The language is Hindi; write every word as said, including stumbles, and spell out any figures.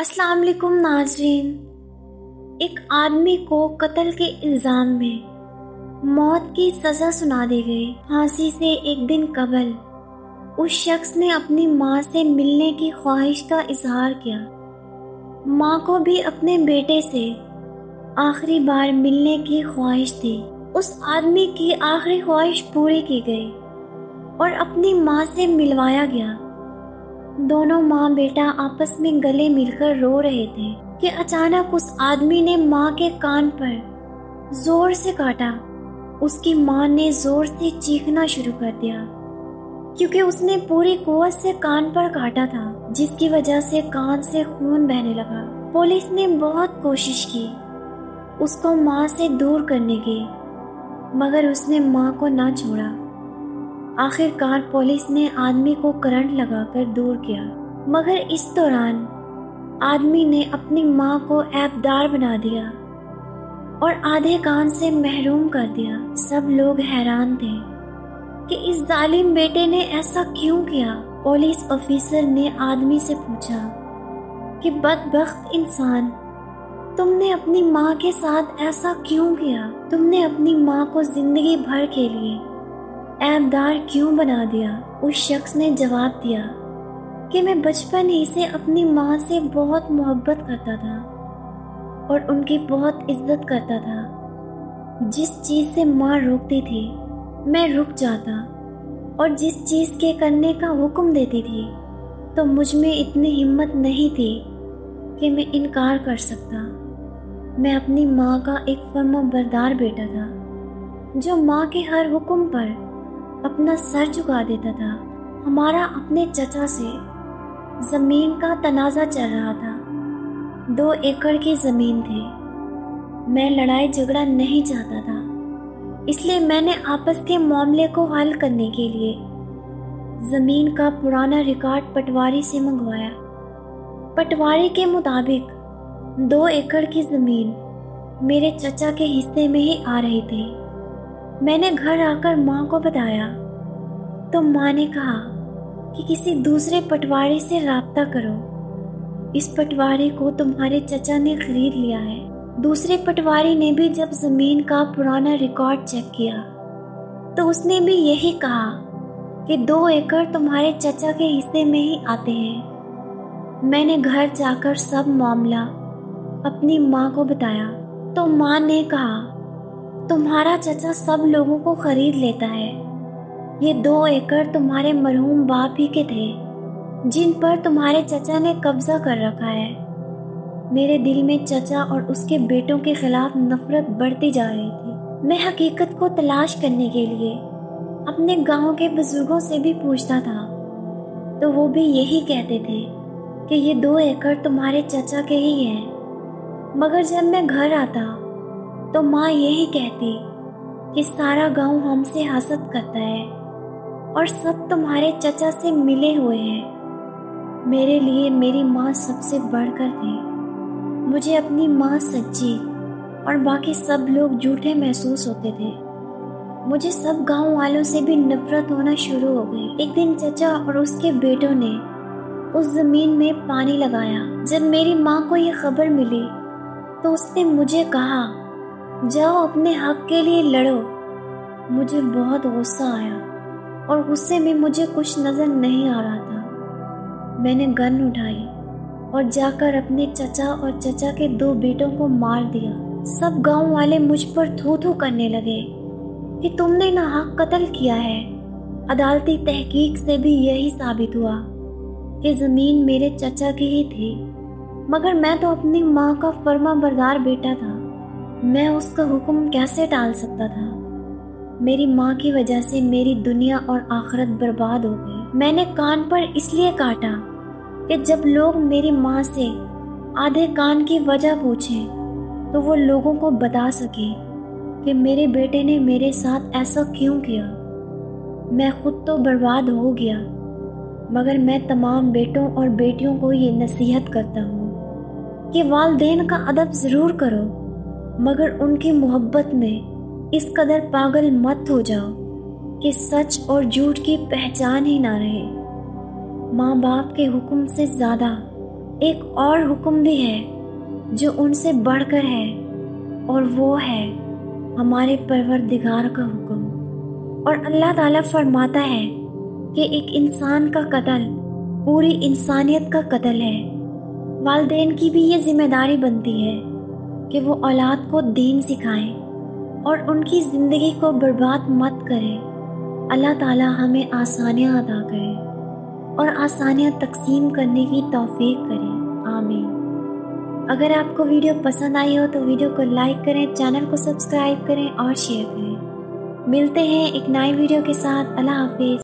अस्सलाम वालेकुम नाज़रीन। एक आदमी को कत्ल के इल्ज़ाम में मौत की सज़ा सुना दी गई। फांसी से एक दिन कबल उस शख्स ने अपनी माँ से मिलने की ख्वाहिश का इजहार किया। माँ को भी अपने बेटे से आखिरी बार मिलने की ख्वाहिश थी। उस आदमी की आखिरी ख्वाहिश पूरी की गई और अपनी माँ से मिलवाया गया। दोनों माँ बेटा आपस में गले मिलकर रो रहे थे कि अचानक उस आदमी ने माँ के कान पर जोर से काटा। उसकी माँ ने जोर से चीखना शुरू कर दिया क्योंकि उसने पूरी कुव्वत से कान पर काटा था, जिसकी वजह से कान से खून बहने लगा। पुलिस ने बहुत कोशिश की उसको माँ से दूर करने की, मगर उसने माँ को ना छोड़ा। आखिरकार पुलिस ने आदमी को करंट लगाकर दूर किया, मगर इस दौरान आदमी ने अपनी माँ को ऐबदार बना दिया और आधे कान से महरूम कर दिया। सब लोग हैरान थे कि इस जालिम बेटे ने ऐसा क्यों किया। पुलिस ऑफिसर ने आदमी से पूछा कि बदबख्त इंसान, तुमने अपनी माँ के साथ ऐसा क्यों किया? तुमने अपनी माँ को जिंदगी भर के लिए ऐबदार क्यों बना दिया? उस शख्स ने जवाब दिया कि मैं बचपन ही से अपनी माँ से बहुत मोहब्बत करता था और उनकी बहुत इज्जत करता था। जिस चीज़ से माँ रोकती थी मैं रुक जाता और जिस चीज़ के करने का हुक्म देती थी तो मुझ में इतनी हिम्मत नहीं थी कि मैं इनकार कर सकता। मैं अपनी माँ का एक फर्माबरदार बेटा था जो माँ के हर हुक्म पर अपना सर झुका देता था। हमारा अपने चचा से ज़मीन का तनाज़ा चल रहा था। दो एकड़ की ज़मीन थी। मैं लड़ाई झगड़ा नहीं चाहता था, इसलिए मैंने आपस के मामले को हल करने के लिए ज़मीन का पुराना रिकॉर्ड पटवारी से मंगवाया। पटवारी के मुताबिक दो एकड़ की ज़मीन मेरे चचा के हिस्से में ही आ रही थी। मैंने घर आकर माँ को बताया तो माँ ने कहा कि किसी दूसरे पटवारी से राब्ता करो, इस पटवारी को तुम्हारे चचा ने खरीद लिया है। दूसरे पटवारी ने भी जब ज़मीन का पुराना रिकॉर्ड चेक किया तो उसने भी यही कहा कि दो एकड़ तुम्हारे चचा के हिस्से में ही आते हैं। मैंने घर जाकर सब मामला अपनी माँ को बताया तो माँ ने कहा तुम्हारा चचा सब लोगों को खरीद लेता है। ये दो एकड़ तुम्हारे मरहूम बाप ही के थे जिन पर तुम्हारे चचा ने कब्जा कर रखा है। मेरे दिल में चचा और उसके बेटों के खिलाफ नफरत बढ़ती जा रही थी। मैं हकीकत को तलाश करने के लिए अपने गांव के बुजुर्गों से भी पूछता था तो वो भी यही कहते थे कि ये दो एकड़ तुम्हारे चचा के ही हैं। मगर जब मैं घर आता तो माँ यही कहती कि सारा गांव हमसे हसद करता है और सब तुम्हारे चचा से मिले हुए हैं। मेरे लिए मेरी माँ सबसे बढ़कर थी। मुझे अपनी माँ सच्ची और बाकी सब लोग झूठे महसूस होते थे। मुझे सब गांव वालों से भी नफरत होना शुरू हो गई। एक दिन चचा और उसके बेटों ने उस ज़मीन में पानी लगाया। जब मेरी माँ को ये खबर मिली तो उसने मुझे कहा जाओ अपने हक के लिए लड़ो। मुझे बहुत गुस्सा आया और गुस्से में मुझे कुछ नज़र नहीं आ रहा था। मैंने गन उठाई और जाकर अपने चचा और चचा के दो बेटों को मार दिया। सब गांव वाले मुझ पर थू थू करने लगे कि तुमने नाहक कत्ल किया है। अदालती तहकीक से भी यही साबित हुआ कि ज़मीन मेरे चचा की ही थी, मगर मैं तो अपनी माँ का फर्माबरदार बेटा था। मैं उसका हुक्म कैसे टाल सकता था? मेरी माँ की वजह से मेरी दुनिया और आखिरत बर्बाद हो गई। मैंने कान पर इसलिए काटा कि जब लोग मेरी माँ से आधे कान की वजह पूछें तो वो लोगों को बता सके कि मेरे बेटे ने मेरे साथ ऐसा क्यों किया। मैं खुद तो बर्बाद हो गया, मगर मैं तमाम बेटों और बेटियों को ये नसीहत करता हूँ कि वालदेन का अदब ज़रूर करो, मगर उनकी मोहब्बत में इस कदर पागल मत हो जाओ कि सच और झूठ की पहचान ही ना रहे। माँ बाप के हुक्म से ज़्यादा एक और हुक्म भी है जो उनसे बढ़कर है, और वो है हमारे परवरदिगार का हुक्म। और अल्लाह ताला फरमाता है कि एक इंसान का कत्ल पूरी इंसानियत का कत्ल है। वालदेन की भी ये जिम्मेदारी बनती है कि वो औलाद को दीन सिखाएं और उनकी ज़िंदगी को बर्बाद मत करें। अल्लाह ताला हमें आसानियाँ अदा करे और आसानियाँ तकसीम करने की तौफीक करें। आमीन। अगर आपको वीडियो पसंद आई हो तो वीडियो को लाइक करें, चैनल को सब्सक्राइब करें और शेयर करें। मिलते हैं एक नई वीडियो के साथ। अल्लाह हाफिज़।